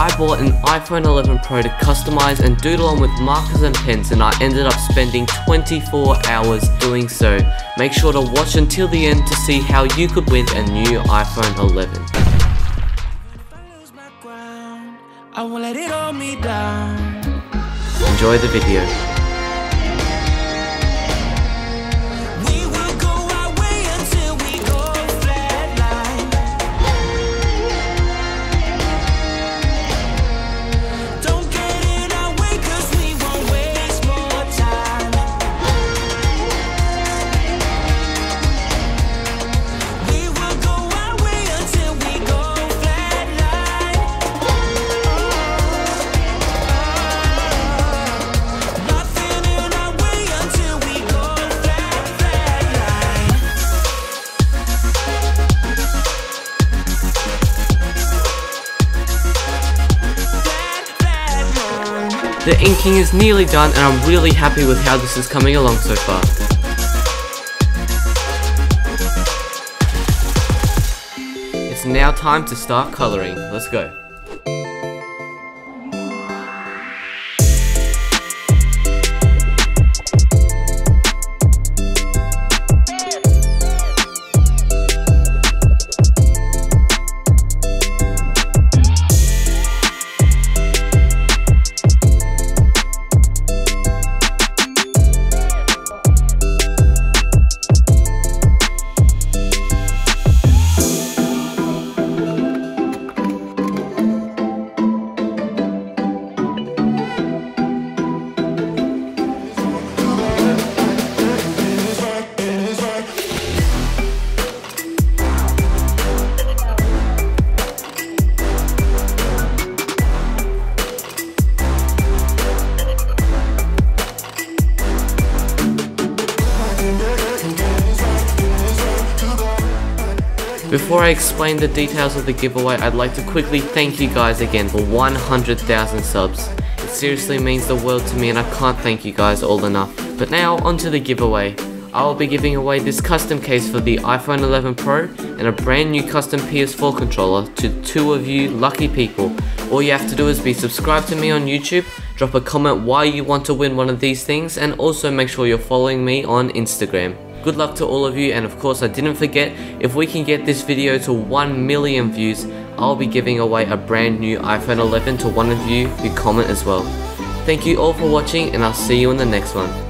I bought an iPhone 11 Pro to customize and doodle on with markers and pens, and I ended up spending 24 hours doing so. Make sure to watch until the end to see how you could win a new iPhone 11. Enjoy the video. The inking is nearly done and I'm really happy with how this is coming along so far. It's now time to start colouring. Let's go. Before I explain the details of the giveaway, I'd like to quickly thank you guys again for 100,000 subs. It seriously means the world to me and I can't thank you guys all enough. But now onto the giveaway. I will be giving away this custom case for the iPhone 11 Pro and a brand new custom PS4 controller to 2 of you lucky people. All you have to do is be subscribed to me on YouTube, drop a comment why you want to win one of these things, and also make sure you're following me on Instagram. Good luck to all of you, and of course I didn't forget, if we can get this video to 1 million views, I'll be giving away a brand new iPhone 11 to one of you who comment as well. Thank you all for watching and I'll see you in the next one.